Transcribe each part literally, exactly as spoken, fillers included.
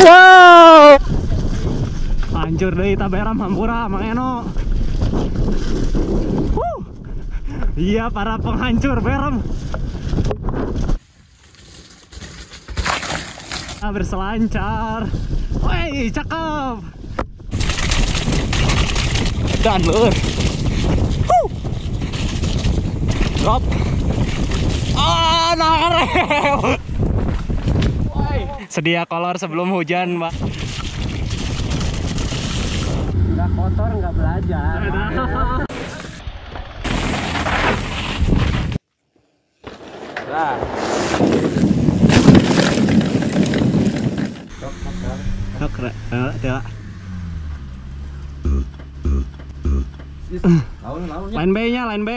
Wow. Hancur deh taberam hampura Mang Eno. Huh. Iya para penghancur beram. Ah, berselancar. Woi, cakep. Dan lur. Huh. Drop. Ah, nareo. Sedia kolor sebelum hujan, Mbak. Nggak kotor, nggak belajar. Nah. Line B-nya, line B.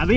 Abi,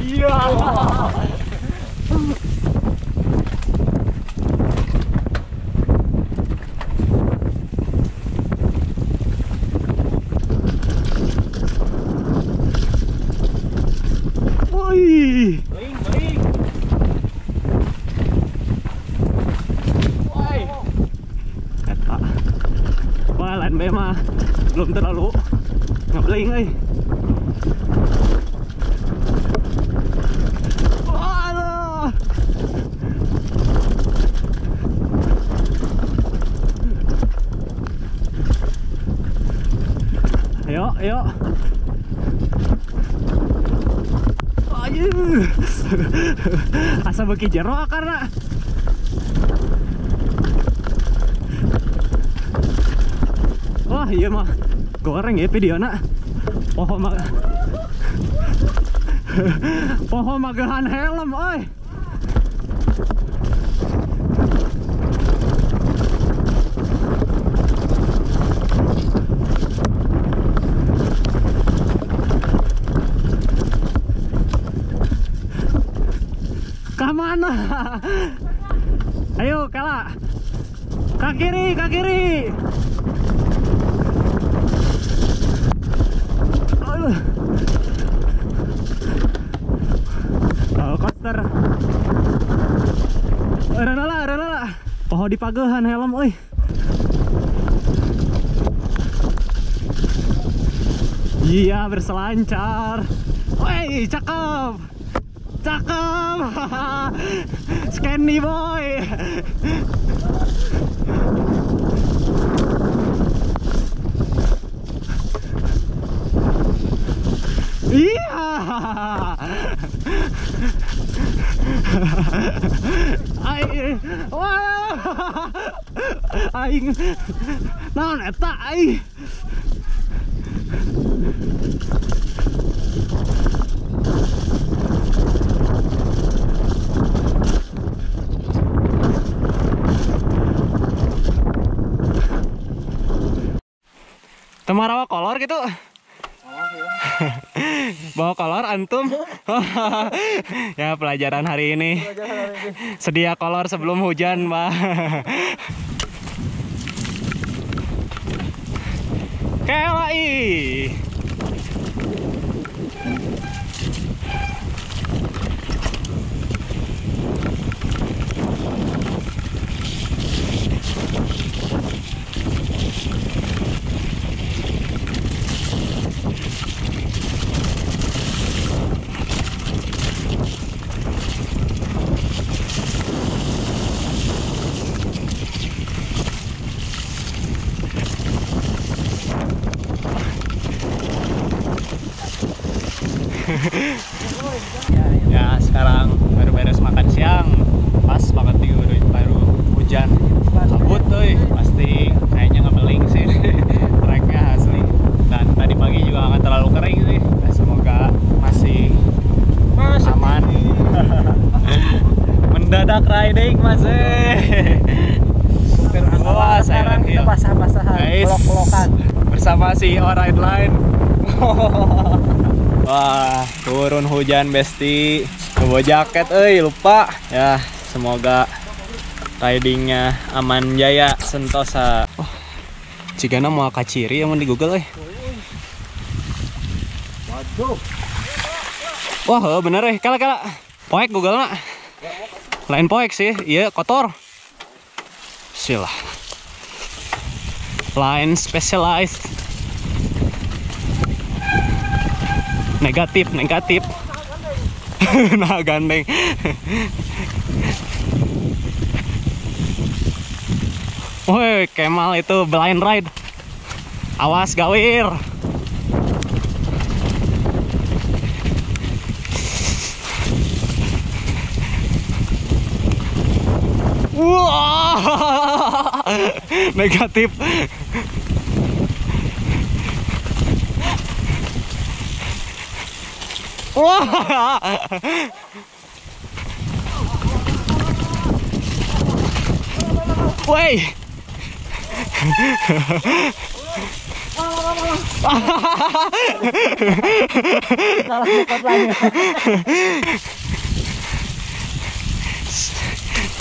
Iya. Woi. Memang belum terlalu ngebling eh. Waduh. Ayo, ayo. Ayo. Asa beki jero akarna. Wah iya mah goreng ya videona. Poho mah Poho mah gahan helm oi. Kamana? Ayo Kala. Ke kiri, ke kiri. Renala, renala. Poho di pagehan helm euy. Iya, berselancar. Woi, cakep. Cakep. Scanny boy. Iya. Aing, wah, aing, naon eta aing. Temarawa kolor gitu. Bawa kolor antum. Ya pelajaran hari ini. Sedia kolor sebelum hujan, Mbak. Kelai. Produk riding Mas. Wah, sekarang kita basah-basahan, pelok-pelokan bersama si Alright Line. Wah, turun hujan besti. Bawa jaket euy, lupa. Ya, semoga ridingnya aman jaya sentosa. Oh, jigana moal kaciri amun di Google euy. Waduh. Wah, bener eh, kala-kala. Poek Google nak. Lain poek sih, iya kotor. Silah. Line specialized. Negatif, negatif. Nah, gandeng. Woi, Kemal itu blind ride. Awas gawir. Wah, negatif. Wah, woi, salah tempat lagi.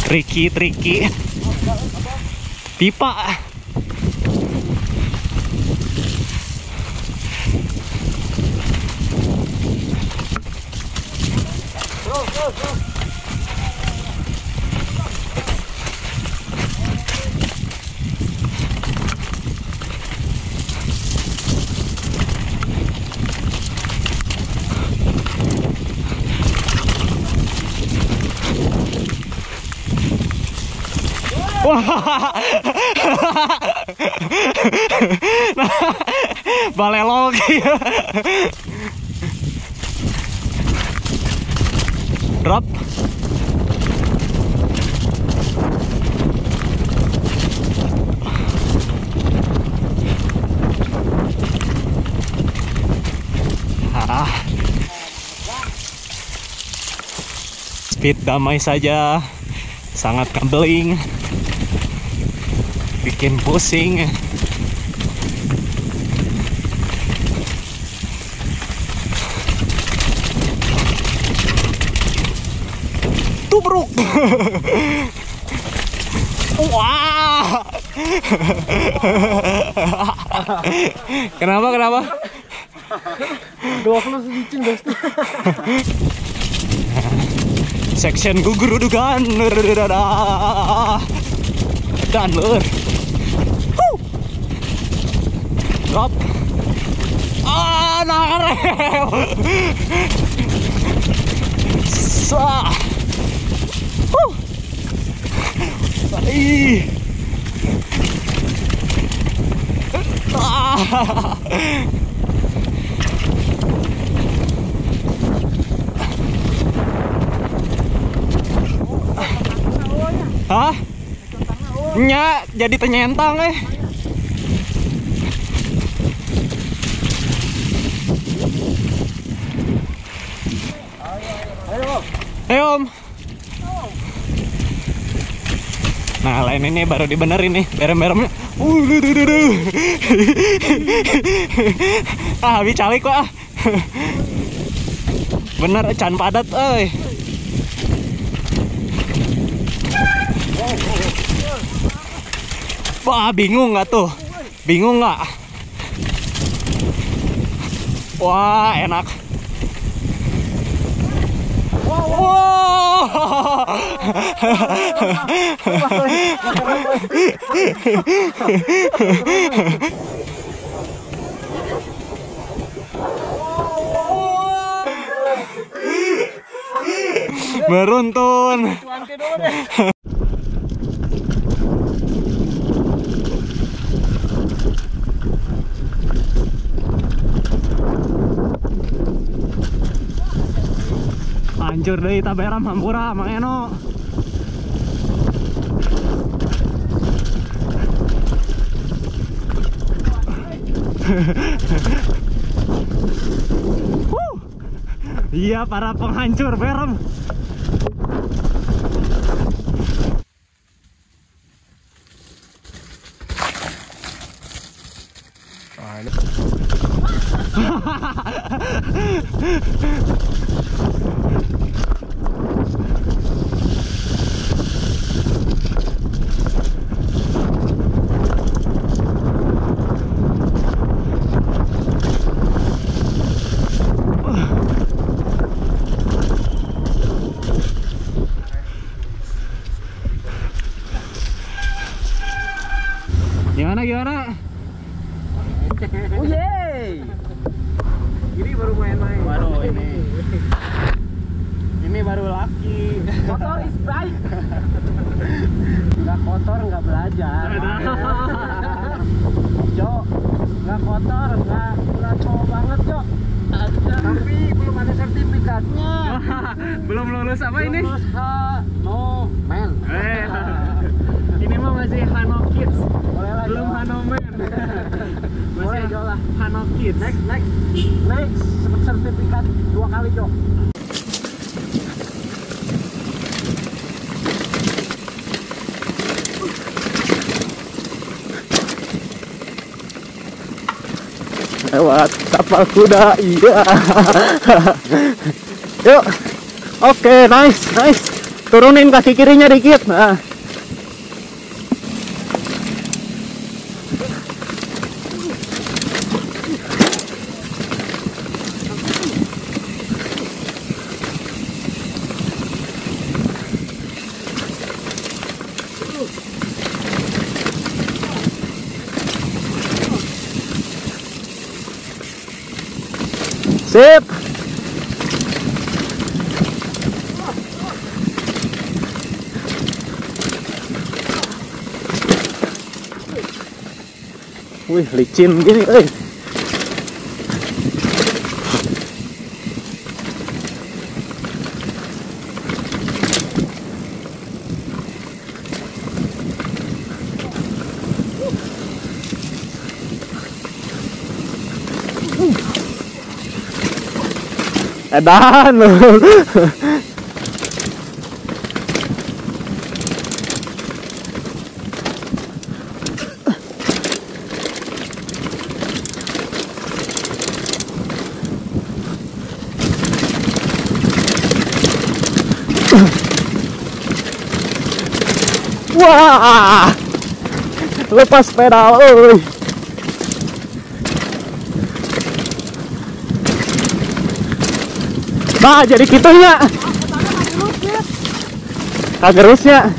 Triki, triki, pipa. Balelol gitu. Drop. Ah. Speed damai saja. Sangat kebeling. Bikin pusing. Tubruk. Wah. Kenapa kenapa? Dua kali sedikit besti. Section gugur dugaan. Dan lur. Drop. Ah, nareo. Sa. Huh. Ai. Ah. Hah? Nya jadi penyentang eh. Hey Om. Nah, lain ini baru dibenerin nih berem-beremnya. Uh, duh, duh, duh. Ah, habis calik kok. Bener can padat euy. Wah, bingung nggak tuh? Bingung nggak? Wah, enak. Wow. Beruntun. Hancur deh, taberam hampura, Mang Eno. Huh. Iya, para penghancur berem. Gimana gimana? Oh yeay. Ini baru main-main. Waduh ini. Ini baru laki. Motor is bright. Nggak kotor nggak belajar. Cok, nggak kotor nggak nggak cowok banget cok. Tapi belum ada sertifikatnya. Belum lulus apa ini? Lulus Hanomen. Ini mah masih Hano Kids. Belum Hanomen. Masih Hano Kids. Next, next, next. Sertifikat dua kali cok. Lewat kapal kuda, iya. Yuk, oke, nice, nice. Turunin kaki kirinya dikit. Nah, sip. Wih, licin gini, eh. Edan loh. Wah, lepas pedal, oi. Bah, jadi kitunya. Kagerusnya.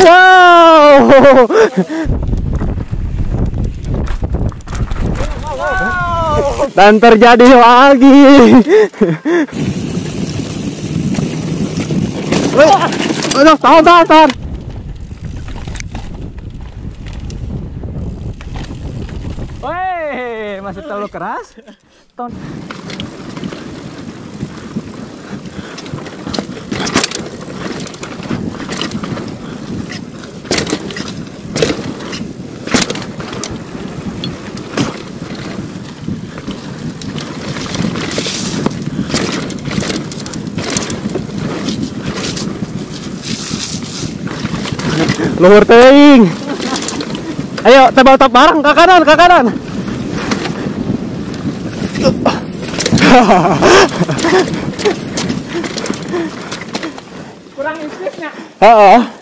Wow. Dan terjadi lagi. Aduh, tahan, tahan, tahan. Woi, masih terlalu keras. Ton. Luhur teing. Ayo tebal tap barang ke kanan, ke kanan. Kurang instingnya. Heeh.